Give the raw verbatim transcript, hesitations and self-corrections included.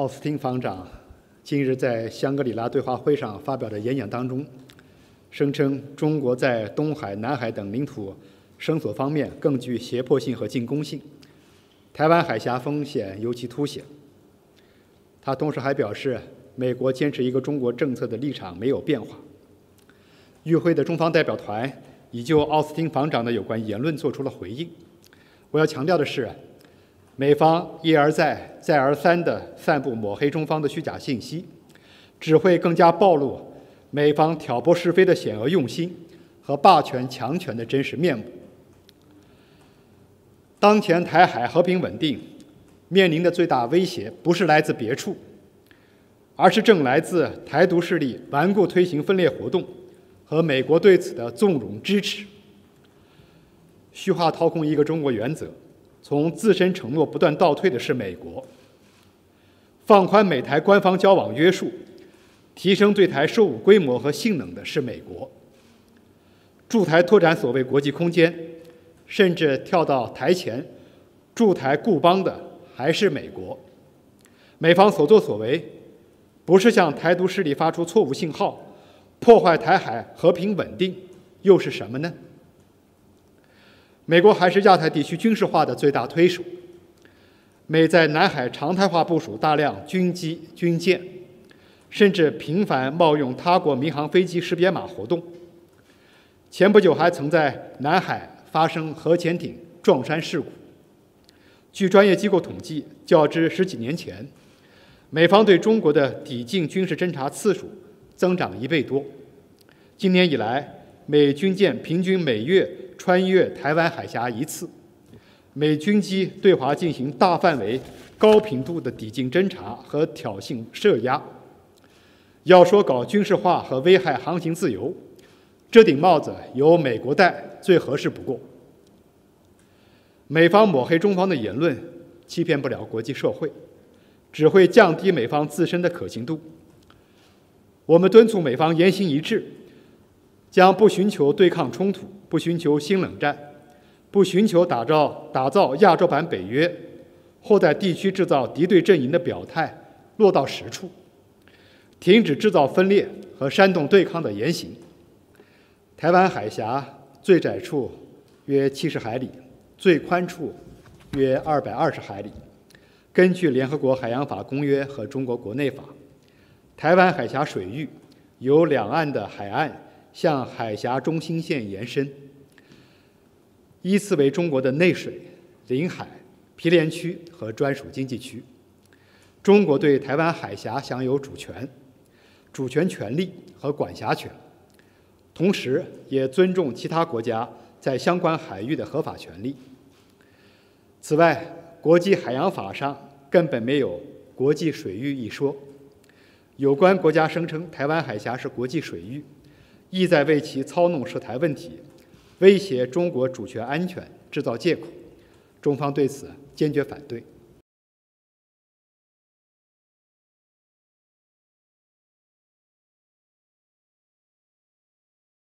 奥斯汀防长近日在香格里拉对话会上发表的演讲当中，声称中国在东海、南海等领土声索方面更具胁迫性和进攻性，台湾海峡风险尤其凸显。他同时还表示，美国坚持一个中国政策的立场没有变化。与会的中方代表团已就奥斯汀防长的有关言论作出了回应。我要强调的是，美方一而再、再而三地散布抹黑中方的虚假信息，只会更加暴露美方挑拨是非的险恶用心和霸权强权的真实面目。当前台海和平稳定面临的最大威胁，不是来自别处，而是正来自台独势力顽固推行分裂活动和美国对此的纵容支持。虚化掏空一个中国原则，从自身承诺不断倒退的是美国。放宽美台官方交往约束，提升对台售武规模和性能的是美国。驻台拓展所谓国际空间，甚至跳到台前驻台固邦的还是美国。美方所作所为，不是向台独势力发出错误信号，破坏台海和平稳定，又是什么呢？美国还是亚太地区军事化的最大推手。美在南海常态化部署大量军机、军舰，甚至频繁冒用他国民航飞机识别码活动。前不久还曾在南海发生核潜艇撞山事故。据专业机构统计，较之十几年前，美方对中国的抵近军事侦察次数增长一倍多。今年以来，美军舰平均每月穿越台湾海峡一次，美军机对华进行大范围、高频度的抵近侦察和挑衅射压。要说搞军事化和危害航行自由，这顶帽子由美国戴最合适不过。美方抹黑中方的言论，欺骗不了国际社会，只会降低美方自身的可信度。我们敦促美方言行一致，将不寻求对抗冲突，不寻求新冷战，不寻求打造打造亚洲版北约，或在地区制造敌对阵营的表态落到实处，停止制造分裂和煽动对抗的言行。台湾海峡最窄处约七十海里，最宽处约二百二十海里。根据联合国海洋法公约和中国国内法，台湾海峡水域由两岸的海岸向海峡中心线延伸，依次为中国的内水、领海、毗连区和专属经济区。中国对台湾海峡享有主权、主权权利和管辖权，同时也尊重其他国家在相关海域的合法权利。此外，国际海洋法上根本没有国际水域一说，有关国家声称台湾海峡是国际水域，意在为其操弄涉台问题、威胁中国主权安全制造借口，中方对此坚决反对。